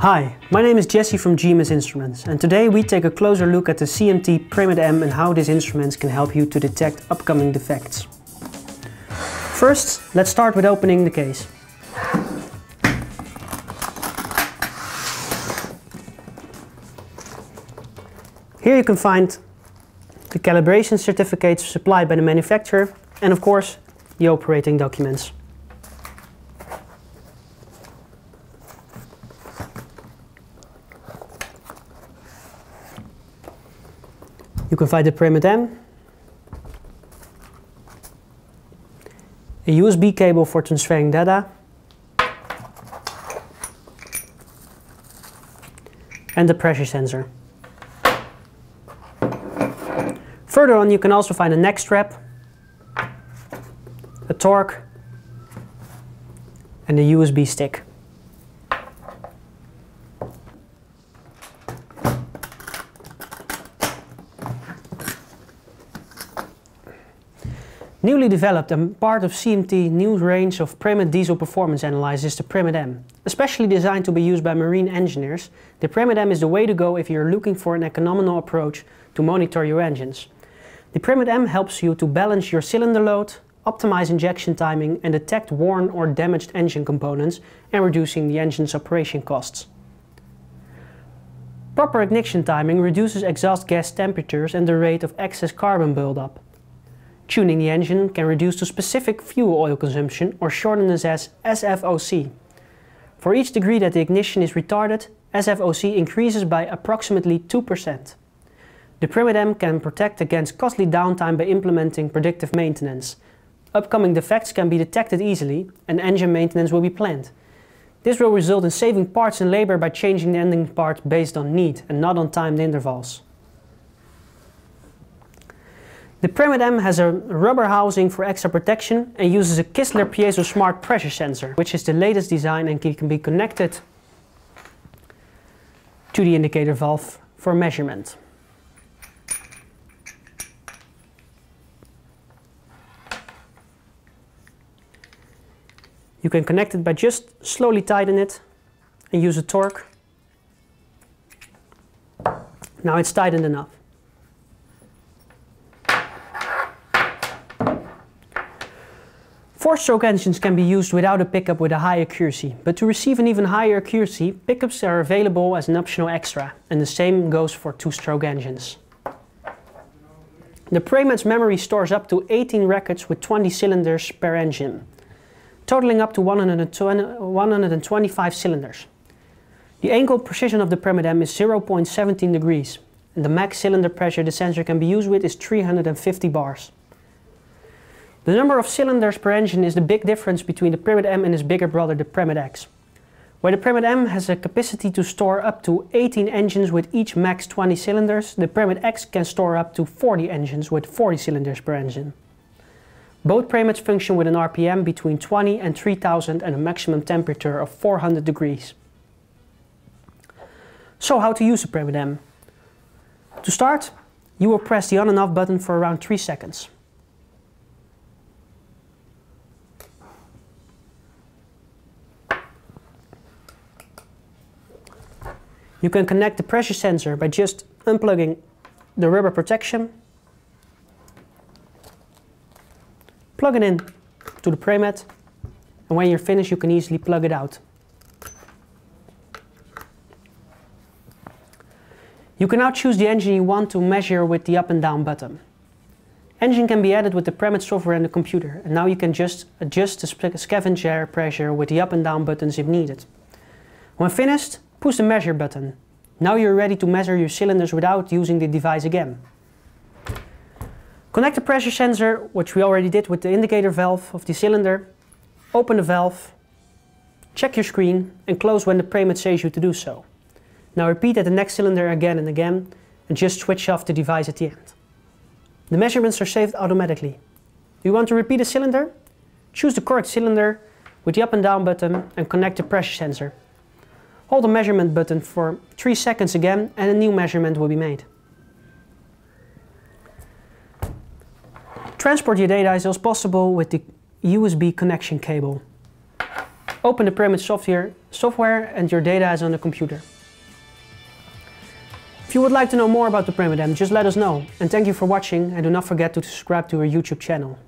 Hi, my name is Jesse from GMS Instruments, and today we take a closer look at the CMT PREMET M and how these instruments can help you to detect upcoming defects. First, let's start with opening the case. Here you can find the calibration certificates supplied by the manufacturer and of course the operating documents. You can find the PREMET M, a USB cable for transferring data, and the pressure sensor. Further on, you can also find a neck strap, a torque, and a USB stick. Newly developed and part of CMT new range of PREMET Diesel Performance Analyzer is the PREMET M. Especially designed to be used by marine engineers, the PREMET M is the way to go if you're looking for an economical approach to monitor your engines. The PREMET M helps you to balance your cylinder load, optimize injection timing and detect worn or damaged engine components and reducing the engine's operation costs. Proper ignition timing reduces exhaust gas temperatures and the rate of excess carbon buildup. Tuning the engine can reduce to specific fuel oil consumption or shorten as SFOC. For each degree that the ignition is retarded, SFOC increases by approximately 2%. The PREMET M can protect against costly downtime by implementing predictive maintenance. Upcoming defects can be detected easily and engine maintenance will be planned. This will result in saving parts and labor by changing the ending part based on need and not on timed intervals. The PREMET M has a rubber housing for extra protection and uses a Kistler Piezo Smart Pressure Sensor, which is the latest design and can be connected to the indicator valve for measurement. You can connect it by just slowly tightening it and use a torque. Now it's tightened enough. Four-stroke engines can be used without a pickup with a high accuracy, but to receive an even higher accuracy, pickups are available as an optional extra, and the same goes for two-stroke engines. The PREMET's memory stores up to 18 records with 20 cylinders per engine, totaling up to 125 cylinders. The angle precision of the PREMET M is 0.17 degrees, and the max cylinder pressure the sensor can be used with is 350 bars. The number of cylinders per engine is the big difference between the PREMET M and its bigger brother, the PREMET X. Where the PREMET M has a capacity to store up to 18 engines with each max 20 cylinders, the PREMET X can store up to 40 engines with 40 cylinders per engine. Both PREMETs function with an RPM between 20 and 3000 and a maximum temperature of 400 degrees. So how to use the PREMET M? To start, you will press the on and off button for around 3 seconds. You can connect the pressure sensor by just unplugging the rubber protection, plug it in to the PREMET, and when you're finished you can easily plug it out. You can now choose the engine you want to measure with the up and down button. Engine can be added with the PREMET software and the computer, and now you can just adjust the scavenger pressure with the up and down buttons if needed. When finished, push the measure button. Now you're ready to measure your cylinders without using the device again. Connect the pressure sensor, which we already did with the indicator valve of the cylinder. Open the valve, check your screen and close when the PREMET says you to do so. Now repeat at the next cylinder again and again and just switch off the device at the end. The measurements are saved automatically. You want to repeat a cylinder? Choose the correct cylinder with the up and down button and connect the pressure sensor. Hold the measurement button for 3 seconds again and a new measurement will be made. Transport your data as possible with the USB connection cable. Open the PREMET software and your data is on the computer. If you would like to know more about the PREMET M, just let us know. And thank you for watching and do not forget to subscribe to our YouTube channel.